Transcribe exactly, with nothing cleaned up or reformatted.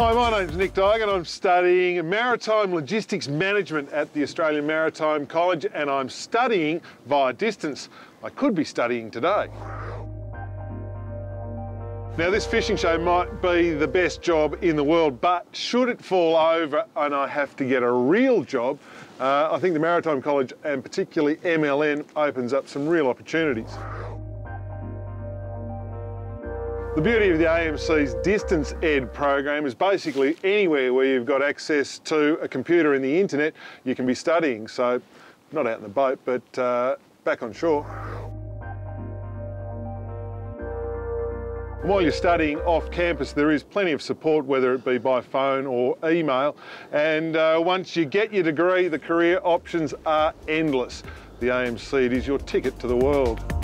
Hi, my name's Nick Dyke and I'm studying Maritime Logistics Management at the Australian Maritime College, and I'm studying via distance. I could be studying today. Now, this fishing show might be the best job in the world, but should it fall over and I have to get a real job, uh, I think the Maritime College and particularly M L N opens up some real opportunities. The beauty of the A M C's Distance Ed program is basically anywhere where you've got access to a computer and the internet, you can be studying. So, not out in the boat, but uh, back on shore. And while you're studying off campus, there is plenty of support, whether it be by phone or email. And uh, once you get your degree, the career options are endless. The A M C, it is your ticket to the world.